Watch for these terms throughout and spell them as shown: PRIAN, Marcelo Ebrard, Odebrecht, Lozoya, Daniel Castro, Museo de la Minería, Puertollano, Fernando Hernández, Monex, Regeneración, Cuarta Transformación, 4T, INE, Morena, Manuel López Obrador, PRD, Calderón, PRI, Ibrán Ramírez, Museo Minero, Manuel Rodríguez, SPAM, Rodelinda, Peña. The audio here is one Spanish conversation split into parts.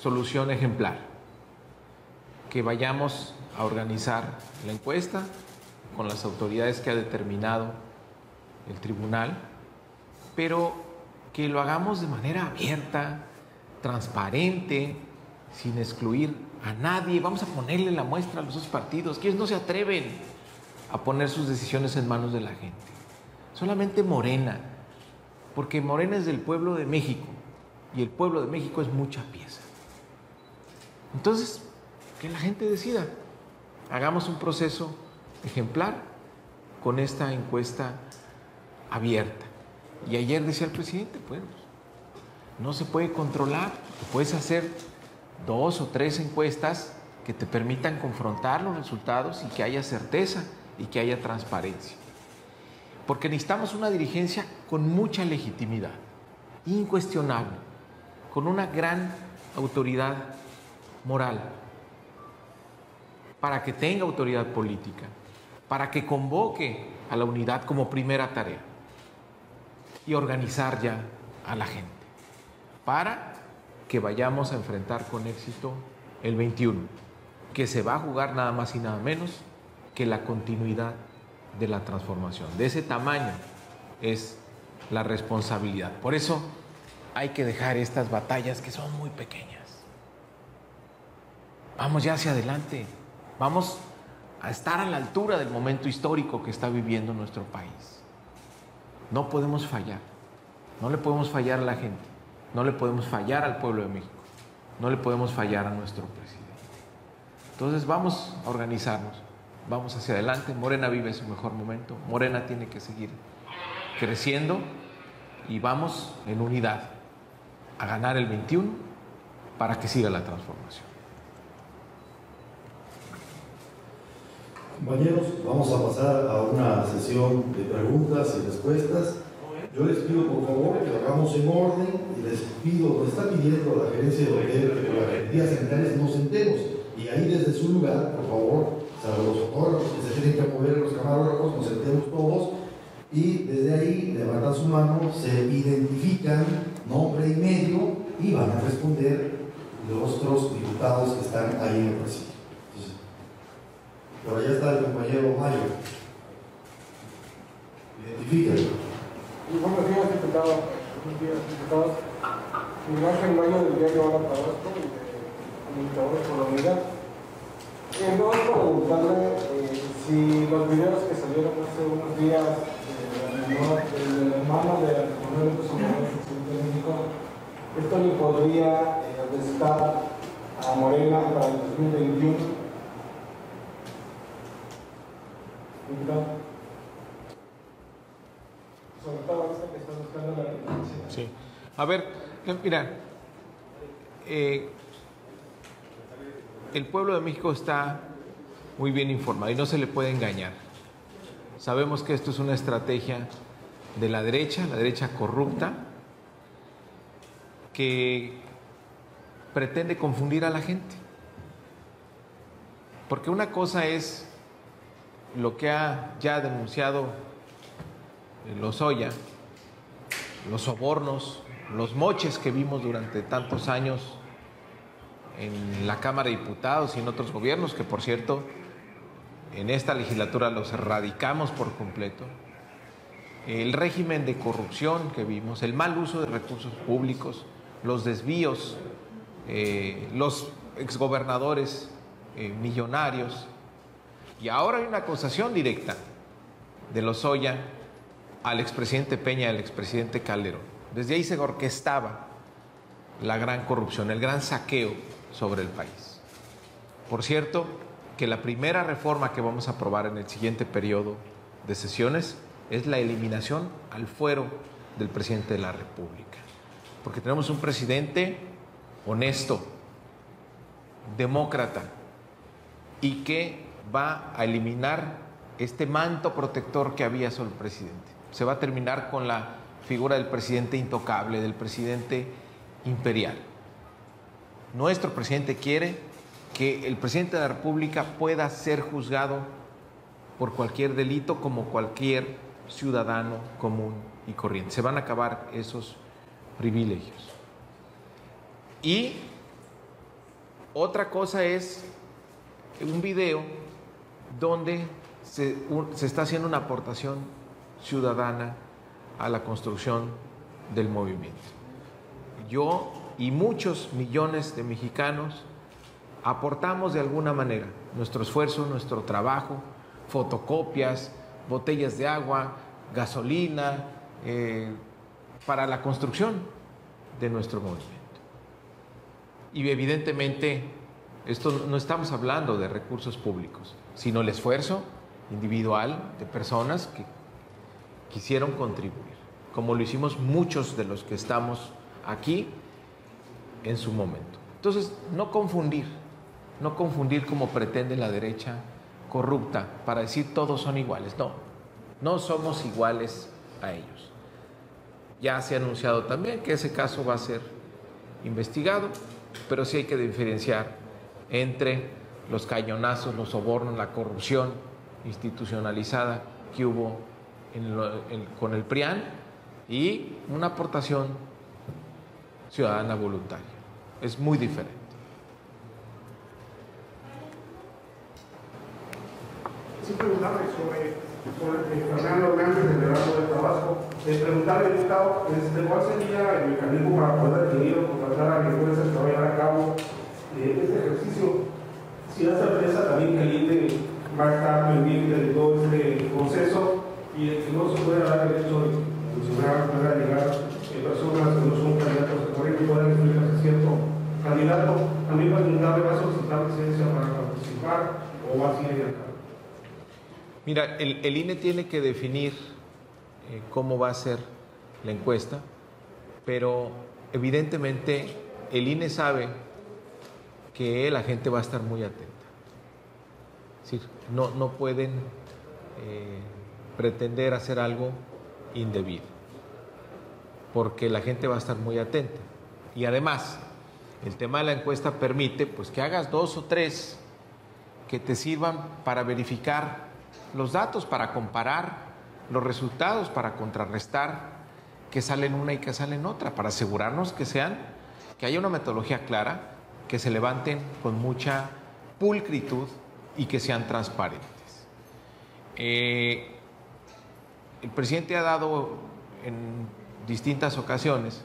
solución ejemplar, que vayamos a organizar la encuesta con las autoridades que ha determinado el tribunal, pero que lo hagamos de manera abierta, transparente, sin excluir a nadie. Vamos a ponerle la muestra a los dos partidos, que ellos no se atreven a poner sus decisiones en manos de la gente. Solamente Morena, porque Morena es del pueblo de México y el pueblo de México es mucha pieza. Entonces, que la gente decida. Hagamos un proceso ejemplar con esta encuesta abierta. Y ayer decía el presidente, pues, no se puede controlar, puedes hacer 2 o 3 encuestas que te permitan confrontar los resultados y que haya certeza y que haya transparencia. Porque necesitamos una dirigencia con mucha legitimidad, incuestionable, con una gran autoridad moral, para que tenga autoridad política, para que convoque a la unidad como primera tarea y organizar ya a la gente para que vayamos a enfrentar con éxito el 21, que se va a jugar nada más y nada menos que la continuidad de la transformación. De ese tamaño es la responsabilidad. Por eso hay que dejar estas batallas que son muy pequeñas. Vamos ya hacia adelante. Vamos a estar a la altura del momento histórico que está viviendo nuestro país. No podemos fallar. No le podemos fallar a la gente. No le podemos fallar al pueblo de México. No le podemos fallar a nuestro presidente. Entonces vamos a organizarnos. Vamos hacia adelante. Morena vive su mejor momento. Morena tiene que seguir creciendo y vamos en unidad a ganar el 21 para que siga la transformación. Compañeros, vamos a pasar a una sesión de preguntas y respuestas. Yo les pido por favor que lo hagamos en orden y les pido, les está pidiendo a la gerencia de Odebrecht que las agencias centrales nos sentemos y ahí desde su lugar, por favor, salvo los fotógrafos que se tienen que mover, los camarógrafos, nos sentemos todos y desde ahí levantan su mano, se identifican nombre y medio y van a responder los otros diputados que están ahí en el presidio. Entonces, por allá está el compañero Mayo. Identifíquenlo. Buenos días, diputado. Buenos días, diputados. Mi nombre es Mayo del diario Hola Tabasco y de Comunicadores por la Unidad. Quiero preguntarle si los videos que salieron hace unos días del hermano de Manuel López Obrador, presidente de México, esto le podría restar a Morena para el 2021. Diputado. Sí. A ver, mira, el pueblo de México está muy bien informado y no se le puede engañar. Sabemos que esto es una estrategia de la derecha corrupta, que pretende confundir a la gente. Porque una cosa es lo que ha ya denunciado Lozoya, los sobornos, los moches que vimos durante tantos años en la Cámara de Diputados y en otros gobiernos, que por cierto, en esta legislatura los erradicamos por completo, el régimen de corrupción que vimos, el mal uso de recursos públicos, los desvíos, los exgobernadores millonarios, y ahora hay una acusación directa de Lozoya al expresidente Peña, al expresidente Calderón. Desde ahí se orquestaba la gran corrupción, el gran saqueo sobre el país. Por cierto, que la primera reforma que vamos a aprobar en el siguiente periodo de sesiones es la eliminación al fuero del presidente de la República. Porque tenemos un presidente honesto, demócrata, y que va a eliminar este manto protector que había sobre el presidente. Se va a terminar con la figura del presidente intocable, del presidente imperial. Nuestro presidente quiere que el presidente de la República pueda ser juzgado por cualquier delito como cualquier ciudadano común y corriente. Se van a acabar esos privilegios. Y Otra cosa es un video donde se está haciendo una aportación ciudadana a la construcción del movimiento. Yo y muchos millones de mexicanos aportamos de alguna manera nuestro esfuerzo, nuestro trabajo, fotocopias, botellas de agua, gasolina, para la construcción de nuestro movimiento. Y evidentemente, esto no estamos hablando de recursos públicos, sino el esfuerzo individual de personas que quisieron contribuir, como lo hicimos muchos de los que estamos aquí en su momento. Entonces, no confundir como pretende la derecha corrupta para decir todos son iguales. No, no somos iguales a ellos. Ya se ha anunciado también que ese caso va a ser investigado, pero sí hay que diferenciar entre los cañonazos, los sobornos, la corrupción institucionalizada que hubo con el PRIAN y una aportación ciudadana voluntaria. Es muy diferente. Sí, preguntarle sobre Fernando Hernández del Departamento de Trabajo, preguntarle, diputado, ¿cuál sería el mecanismo para poder adquirir o contratar a las empresas que va a llevar a cabo este ejercicio? Si la empresa también caliente va a estar pendiente de todo este proceso y de que no se puede dar el hecho de funcionar, pueda llegar personas que no son candidatos, por ejemplo, puedan explicarse a cierto candidato, también va a intentar, va a solicitar licencia para participar o va a seguir acá. Mira, el INE tiene que definir cómo va a ser la encuesta, pero evidentemente el INE sabe que la gente va a estar muy atenta. Es decir, no pueden pretender hacer algo indebido, porque la gente va a estar muy atenta. Y además, el tema de la encuesta permite pues que hagas dos o tres que te sirvan para verificar los datos, para comparar los resultados, para contrarrestar que salen una y que salen otra, para asegurarnos que haya una metodología clara, que se levanten con mucha pulcritud y que sean transparentes. El presidente ha dado en distintas ocasiones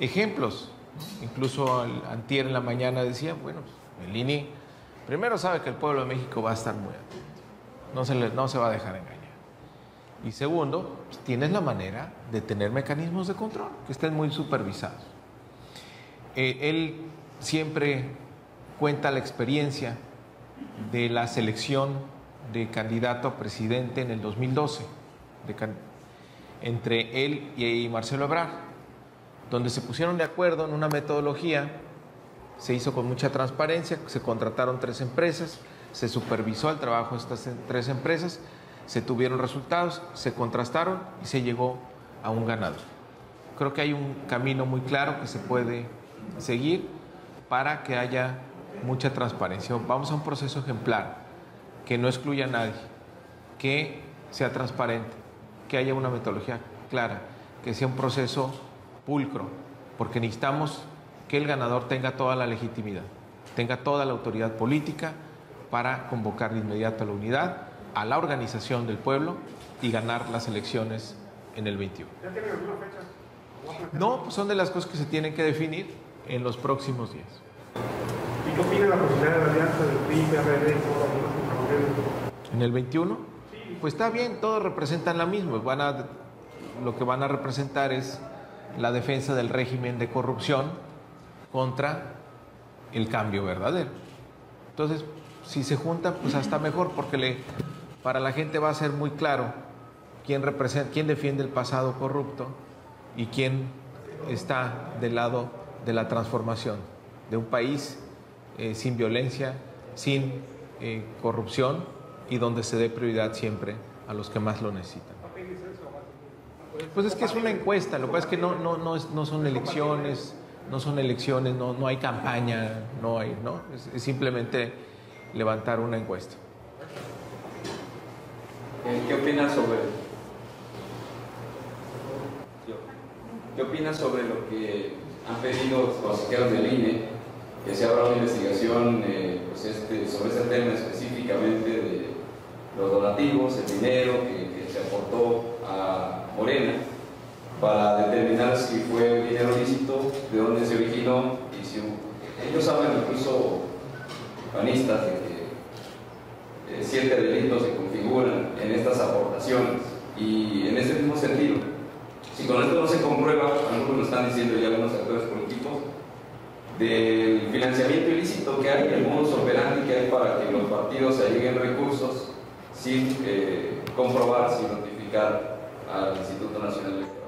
ejemplos, incluso antier en la mañana decía, bueno, el INE primero sabe que el pueblo de México va a estar muy atento. No se va a dejar engañar. Y segundo, pues tienes la manera de tener mecanismos de control que estén muy supervisados. Él siempre cuenta la experiencia de la selección de candidato a presidente en el 2012, entre él y Marcelo Ebrard, donde se pusieron de acuerdo en una metodología, se hizo con mucha transparencia, se contrataron tres empresas, se supervisó el trabajo de estas tres empresas, se tuvieron resultados, se contrastaron y se llegó a un ganador. Creo que hay un camino muy claro que se puede seguir para que haya mucha transparencia. Vamos a un proceso ejemplar, que no excluya a nadie, que sea transparente, que haya una metodología clara, que sea un proceso pulcro, porque necesitamos que el ganador tenga toda la legitimidad, tenga toda la autoridad política, para convocar de inmediato a la unidad, a la organización del pueblo y ganar las elecciones en el 21. ¿Ya tienen alguna fecha? No, pues son de las cosas que se tienen que definir en los próximos días. ¿Y qué opina la posibilidad de la alianza del PRI, PRD, en el 21? Sí. Pues está bien, todos representan la misma. Lo que van a representar es la defensa del régimen de corrupción contra el cambio verdadero. Entonces, si se juntan, pues hasta mejor, porque para la gente va a ser muy claro quién defiende el pasado corrupto y quién está del lado de la transformación de un país sin violencia, sin corrupción y donde se dé prioridad siempre a los que más lo necesitan. Pues es que es una encuesta, lo que pasa es que no son elecciones, no hay campaña, es simplemente levantar una encuesta. ¿Qué opinas sobre lo que han pedido los consejeros del INE que se abra una investigación sobre ese tema específicamente de los donativos, el dinero que se aportó a Morena, para determinar si fue dinero lícito, de dónde se originó, y si ellos saben, incluso panistas, de que 7 delitos se configuran en estas aportaciones. Y en ese mismo sentido, si con esto no se comprueba, algunos lo están diciendo ya algunos actores políticos, del financiamiento ilícito que hay, el modus operandi que hay para que los partidos se alleguen recursos sin comprobar, sin notificar al Instituto Nacional Electoral.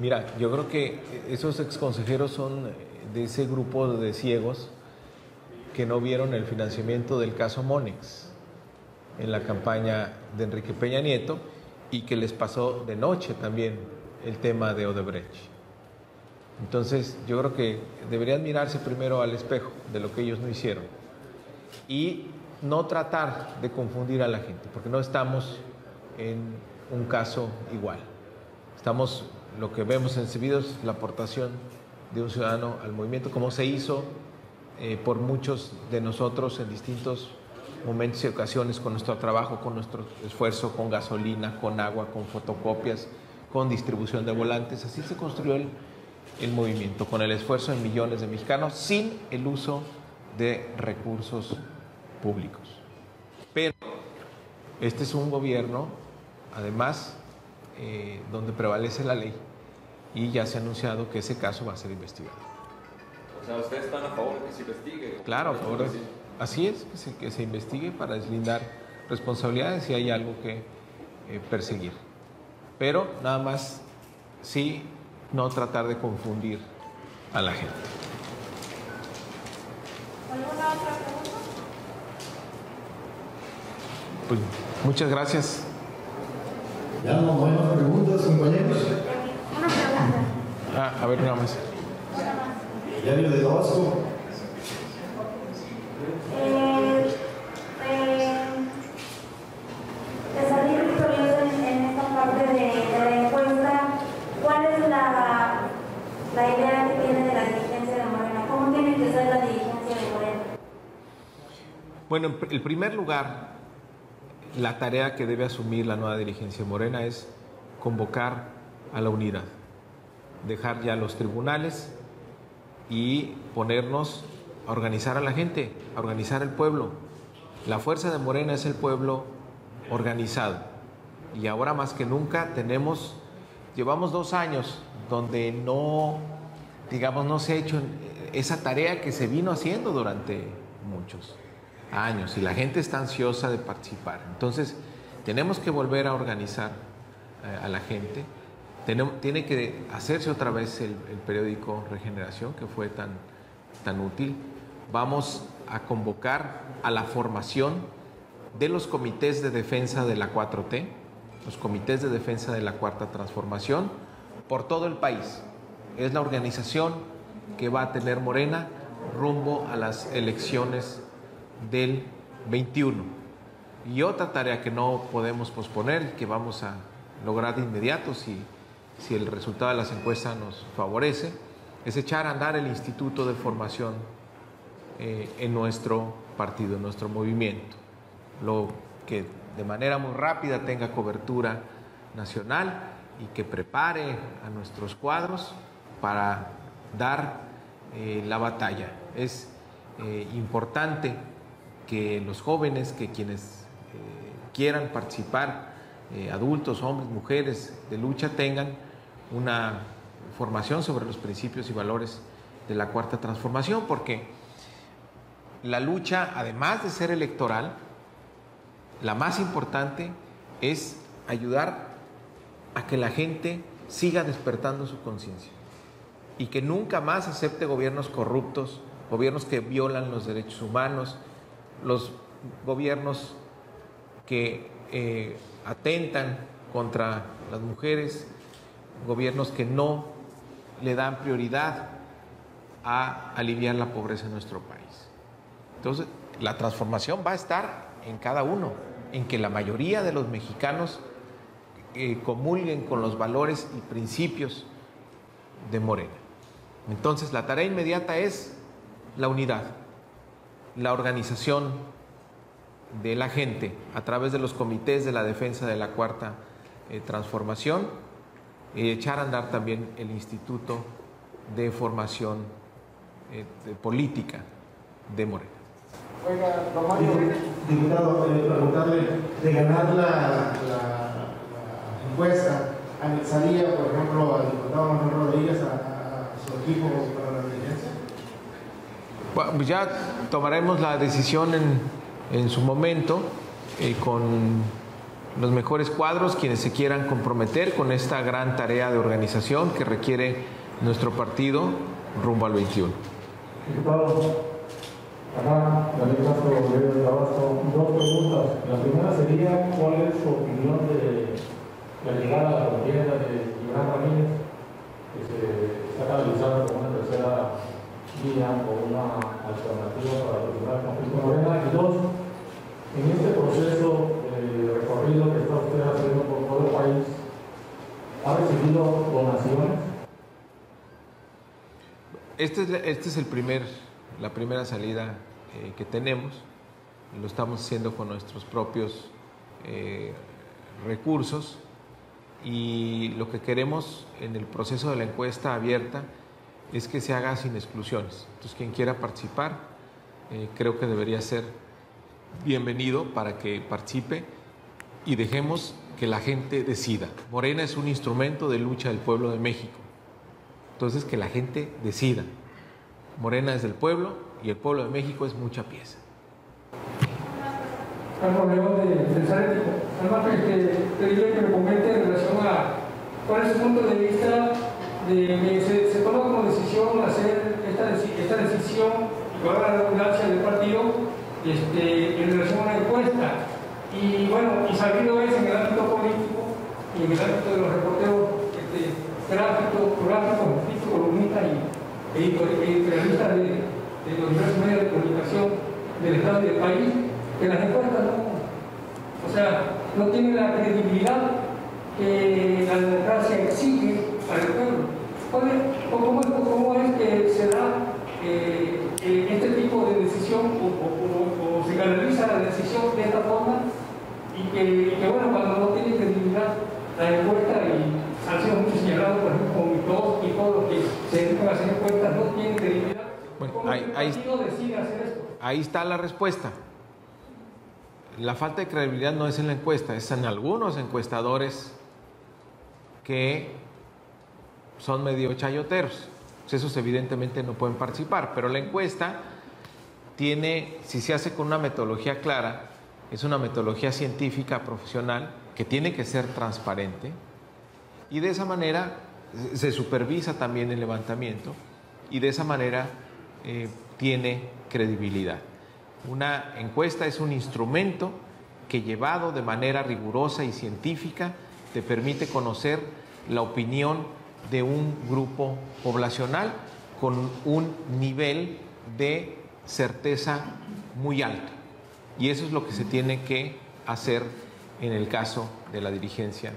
Mira, yo creo que esos exconsejeros son de ese grupo de ciegos que no vieron el financiamiento del caso Monex en la campaña de Enrique Peña Nieto, y que les pasó de noche también el tema de Odebrecht. Entonces yo creo que deberían mirarse primero al espejo de lo que ellos no hicieron y no tratar de confundir a la gente, porque no estamos en un caso igual. Estamos, lo que vemos en Cebidos, la aportación de un ciudadano al movimiento, como se hizo por muchos de nosotros en distintos momentos y ocasiones, con nuestro trabajo, con nuestro esfuerzo, con gasolina, con agua, con fotocopias, con distribución de volantes. Así se construyó el movimiento, con el esfuerzo de millones de mexicanos, sin el uso de recursos públicos. Pero este es un gobierno, además, donde prevalece la ley, y ya se ha anunciado que ese caso va a ser investigado. O sea, ¿ustedes están a favor de que se investigue? Claro, a favor de que se investigue. Así es, que se investigue para deslindar responsabilidades si hay algo que perseguir. Pero nada más, sí, no tratar de confundir a la gente. ¿Alguna otra pregunta? Pues muchas gracias. Ya no, buenas preguntas, compañeros. Una pregunta. Ah, a ver, nada más. Diario de Tabasco. Desarrollé en esta parte de la encuesta, ¿cuál es la idea que tiene de la dirigencia de Morena? ¿Cómo tiene que ser la dirigencia de Morena? Bueno, en primer lugar, la tarea que debe asumir la nueva dirigencia de Morena es convocar a la unidad, dejar ya los tribunales y ponernos a organizar a la gente, a organizar el pueblo. La fuerza de Morena es el pueblo organizado. Y ahora más que nunca llevamos 2 años donde no se ha hecho esa tarea que se vino haciendo durante muchos años, y la gente está ansiosa de participar. Entonces, tenemos que volver a organizar a la gente. Tiene que hacerse otra vez el periódico Regeneración, que fue tan útil. Vamos a convocar a la formación de los comités de defensa de la 4T, los comités de defensa de la Cuarta Transformación, por todo el país. Es la organización que va a tener Morena rumbo a las elecciones del 21. Y otra tarea que no podemos posponer, que vamos a lograr de inmediato si el resultado de las encuestas nos favorece, es echar a andar el Instituto de Formación en nuestro partido, en nuestro movimiento. Lo que de manera muy rápida tenga cobertura nacional y que prepare a nuestros cuadros para dar la batalla. Es importante que los jóvenes, que quienes quieran participar, adultos, hombres, mujeres de lucha, tengan una formación sobre los principios y valores de la Cuarta Transformación, porque la lucha, además de ser electoral, la más importante es ayudar a que la gente siga despertando su conciencia y que nunca más acepte gobiernos corruptos, gobiernos que violan los derechos humanos, los gobiernos que atentan contra las mujeres, gobiernos que no le dan prioridad a aliviar la pobreza en nuestro país. Entonces, la transformación va a estar en cada uno, en que la mayoría de los mexicanos comulguen con los valores y principios de Morena. Entonces, la tarea inmediata es la unidad, la organización de la gente a través de los comités de la defensa de la Cuarta Transformación y echar a andar también el Instituto de Formación Política de Morena. Oiga, don Mario, diputado, preguntarle, de ganar la encuesta, ¿anexaría, por ejemplo, al diputado Manuel Rodríguez a su equipo para la dirigencia? Bueno, pues ya tomaremos la decisión en su momento con los mejores cuadros, quienes se quieran comprometer con esta gran tarea de organización que requiere nuestro partido rumbo al 21. Diputado, acá, Daniel Castro, gobierno de Tabasco, dos preguntas. La primera sería, ¿cuál es su opinión de la llegada a la contienda de Ibrán Ramírez, que se está canalizando como una tercera vía o una alternativa para resolver el conflicto de Morena? Y dos, en este proceso recorrido que está usted haciendo por todo el país, ¿ha recibido donaciones? Este es la primera salida que tenemos. Lo estamos haciendo con nuestros propios recursos, y lo que queremos en el proceso de la encuesta abierta es que se haga sin exclusiones. Entonces, quien quiera participar, creo que debería ser bienvenido para que participe y dejemos que la gente decida. Morena es un instrumento de lucha del pueblo de México. Entonces, que la gente decida. Morena es del pueblo y el pueblo de México es mucha pieza. El problema de pensar al margen que pedirle que me comente en relación a cuál es su punto de vista de se toma como decisión hacer esta decisión, y va a la redundancia del partido en relación a una encuesta. Y bueno, y sabido es en el ámbito político y en el ámbito de los reporteros gráficos, columnistas y periodistas de los diversos medios de comunicación del Estado y del país, que las encuestas no tienen la credibilidad que la democracia exige para el pueblo. ¿Cómo es que se da este tipo de decisión o se canaliza la decisión de esta forma y que bueno, cuando no tiene credibilidad la encuesta y han sido muchos señalados, por ejemplo, con y todos los que se dedican a hacer encuestas no tienen credibilidad? Bueno, ¿cómo decide hacer esto? Ahí está la respuesta. La falta de credibilidad no es en la encuesta, es en algunos encuestadores que son medio chayoteros. Pues esos evidentemente no pueden participar, pero la encuesta tiene, si se hace con una metodología clara, es una metodología científica profesional que tiene que ser transparente, y de esa manera se supervisa también el levantamiento y de esa manera tiene credibilidad. Una encuesta es un instrumento que, llevado de manera rigurosa y científica, te permite conocer la opinión de un grupo poblacional con un nivel de certeza muy alto. Y eso es lo que se tiene que hacer en el caso de la dirigencia